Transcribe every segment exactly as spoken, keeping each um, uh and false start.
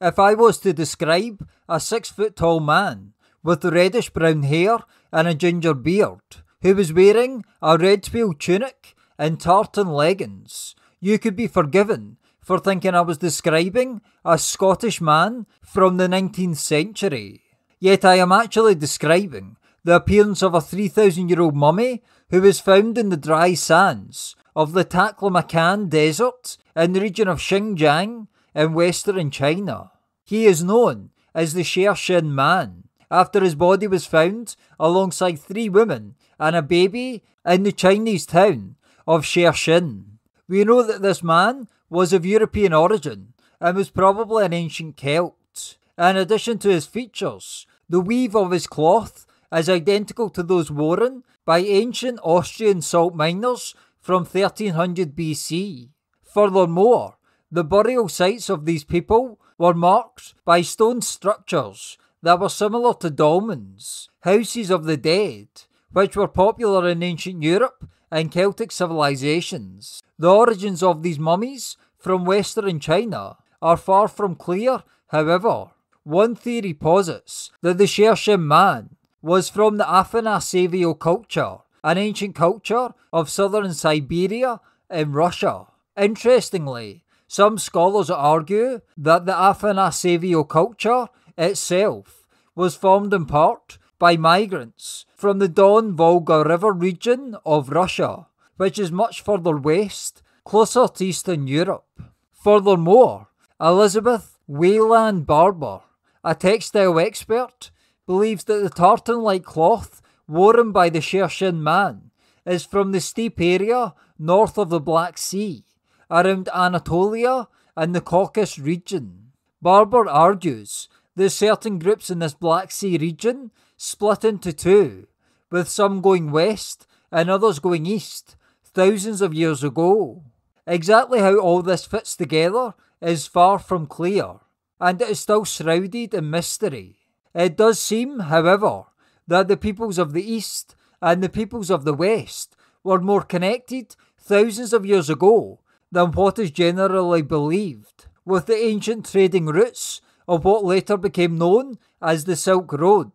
If I was to describe a six-foot-tall man with reddish-brown hair and a ginger beard, who was wearing a red tweed tunic and tartan leggings, you could be forgiven for thinking I was describing a Scottish man from the nineteenth century. Yet I am actually describing the appearance of a three thousand year old mummy who was found in the dry sands of the Taklamakan Desert in the region of Xinjiang in western China. He is known as the Cherchen Man, after his body was found alongside three women and a baby in the Chinese town of Cherchen. We know that this man was of European origin and was probably an ancient Celt. In addition to his features, the weave of his cloth is identical to those worn by ancient Austrian salt miners from thirteen hundred B C. Furthermore, the burial sites of these people were marked by stone structures that were similar to dolmens, houses of the dead, which were popular in ancient Europe and Celtic civilizations. The origins of these mummies from western China are far from clear, however. One theory posits that the Cherchen Man was from the Afanasievo culture, an ancient culture of southern Siberia and Russia. Interestingly, some scholars argue that the Afanasievo culture itself was formed in part by migrants from the Don Volga River region of Russia, which is much further west, closer to Eastern Europe. Furthermore, Elizabeth Wayland Barber, a textile expert, believes that the tartan-like cloth worn by the Cherchen Man is from the steep area north of the Black Sea, around Anatolia and the Caucasus region. Barber argues that certain groups in this Black Sea region split into two, with some going west and others going east, thousands of years ago. Exactly how all this fits together is far from clear, and it is still shrouded in mystery. It does seem, however, that the peoples of the East and the peoples of the West were more connected thousands of years ago than what is generally believed, with the ancient trading routes of what later became known as the Silk Road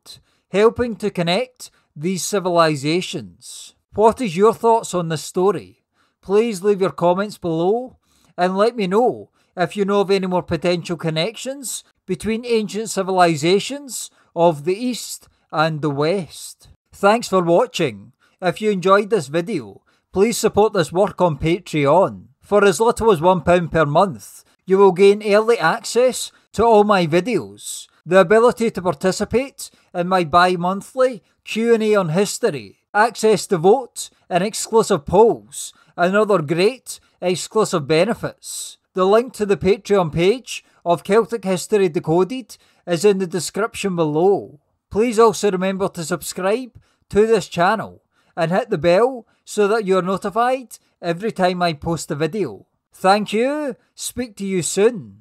helping to connect these civilizations. What is your thoughts on this story? Please leave your comments below and let me know if you know of any more potential connections between ancient civilizations of the East and the West. Thanks for watching. If you enjoyed this video, please support this work on Patreon. For as little as one pound per month, you will gain early access to all my videos, the ability to participate in my bi-monthly Q and A on history, access to vote and exclusive polls, and other great exclusive benefits. The link to the Patreon page of Celtic History Decoded is in the description below. Please also remember to subscribe to this channel and hit the bell so that you are notified every time I post a video. Thank you, speak to you soon.